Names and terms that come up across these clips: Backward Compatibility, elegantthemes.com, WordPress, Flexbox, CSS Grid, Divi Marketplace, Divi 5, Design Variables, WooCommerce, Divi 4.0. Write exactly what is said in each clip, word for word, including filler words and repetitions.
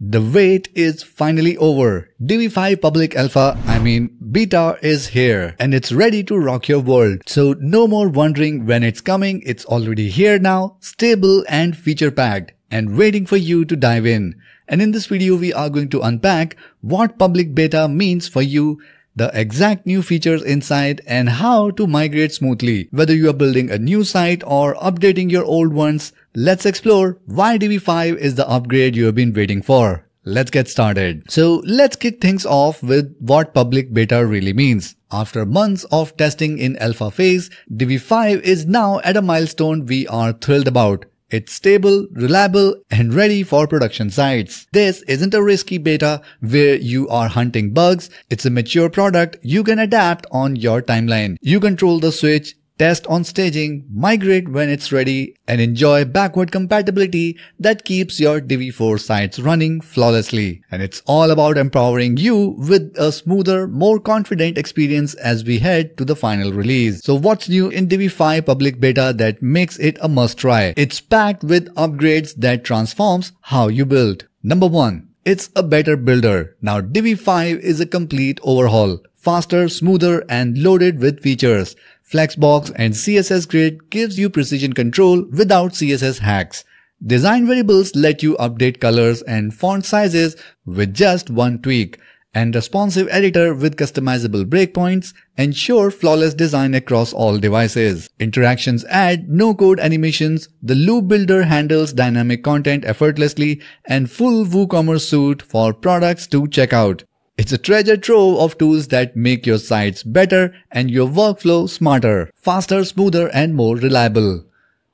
The wait is finally over. Divi five public alpha, I mean beta, is here and it's ready to rock your world. So no more wondering when it's coming. It's already here now, stable and feature packed and waiting for you to dive in. And in this video, we are going to unpack what public beta means for you, the exact new features inside, and how to migrate smoothly. Whether you are building a new site or updating your old ones, let's explore why Divi five is the upgrade you have been waiting for. Let's get started. So let's kick things off with what public beta really means. After months of testing in alpha phase, Divi five is now at a milestone we are thrilled about. It's stable, reliable, and ready for production sites. This isn't a risky beta where you are hunting bugs. It's a mature product you can adapt on your timeline. You control the switch, test on staging, migrate when it's ready, and enjoy backward compatibility that keeps your Divi four sites running flawlessly. And it's all about empowering you with a smoother, more confident experience as we head to the final release. So what's new in Divi five public beta that makes it a must try? It's packed with upgrades that transforms how you build. Number one. It's a better builder. Now Divi five is a complete overhaul. Faster, smoother, and loaded with features. Flexbox and C S S Grid gives you precision control without C S S hacks. Design Variables let you update colors and font sizes with just one tweak. And Responsive Editor with customizable breakpoints ensure flawless design across all devices. Interactions add no-code animations, the Loop Builder handles dynamic content effortlessly, and full WooCommerce suite for products to check out. It's a treasure trove of tools that make your sites better and your workflow smarter, faster, smoother, and more reliable.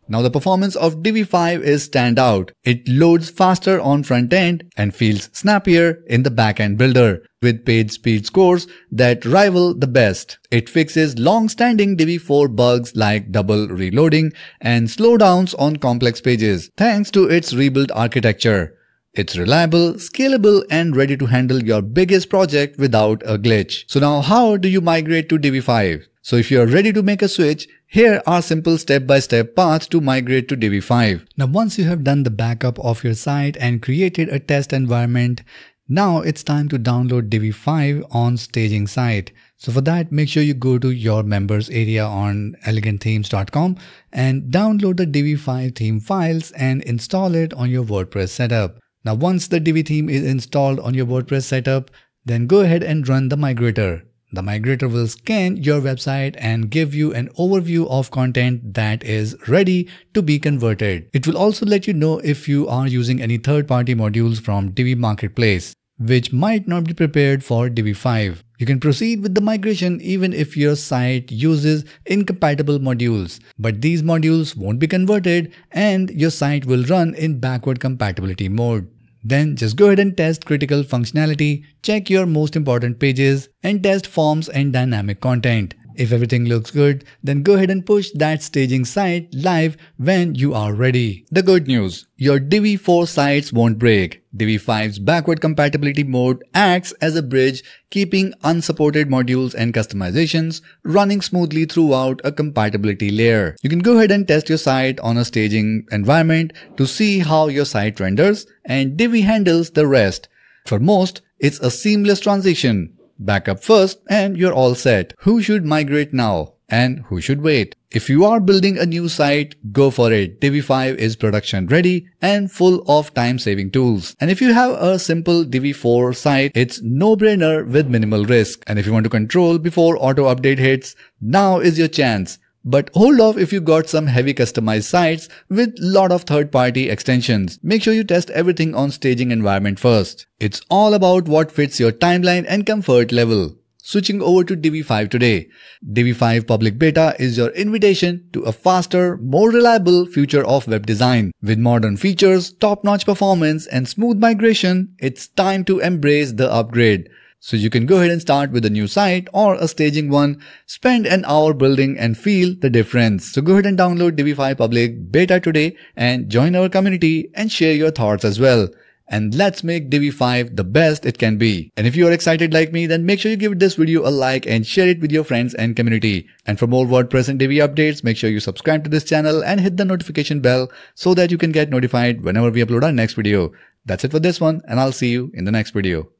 Now the performance of Divi five is standout. It loads faster on front end and feels snappier in the back-end builder with page speed scores that rival the best. It fixes long-standing Divi four bugs like double reloading and slowdowns on complex pages thanks to its rebuilt architecture. It's reliable, scalable, and ready to handle your biggest project without a glitch. So now how do you migrate to Divi five? So if you're ready to make a switch, here are simple step-by-step paths to migrate to Divi five. Now once you have done the backup of your site and created a test environment, now it's time to download Divi five on staging site. So for that, make sure you go to your members area on elegant themes dot com and download the Divi five theme files and install it on your WordPress setup. Now once the Divi theme is installed on your WordPress setup, then go ahead and run the migrator. The migrator will scan your website and give you an overview of content that is ready to be converted. It will also let you know if you are using any third-party modules from Divi Marketplace, which might not be prepared for Divi five. You can proceed with the migration even if your site uses incompatible modules, but these modules won't be converted and your site will run in backward compatibility mode. Then just go ahead and test critical functionality, check your most important pages, and test forms and dynamic content. If everything looks good, then go ahead and push that staging site live when you are ready. The good news, your Divi four sites won't break. Divi five's backward compatibility mode acts as a bridge, keeping unsupported modules and customizations running smoothly throughout a compatibility layer. You can go ahead and test your site on a staging environment to see how your site renders, and Divi handles the rest. For most, it's a seamless transition. Backup first and you're all set. Who should migrate now and who should wait? If you are building a new site, go for it. Divi five is production ready and full of time-saving tools. And if you have a simple Divi four site, it's no-brainer with minimal risk. And if you want to control before auto-update hits, now is your chance. But hold off if you got some heavy customized sites with lot of third-party extensions. Make sure you test everything on staging environment first. It's all about what fits your timeline and comfort level. Switching over to Divi five today. Divi five public beta is your invitation to a faster, more reliable future of web design. With modern features, top-notch performance, and smooth migration, it's time to embrace the upgrade. So you can go ahead and start with a new site or a staging one, spend an hour building and feel the difference. So go ahead and download Divi five public beta today and join our community and share your thoughts as well. and let's make Divi five the best it can be. And if you are excited like me, then make sure you give this video a like and share it with your friends and community. And for more WordPress and Divi updates, make sure you subscribe to this channel and hit the notification bell so that you can get notified whenever we upload our next video. That's it for this one, and I'll see you in the next video.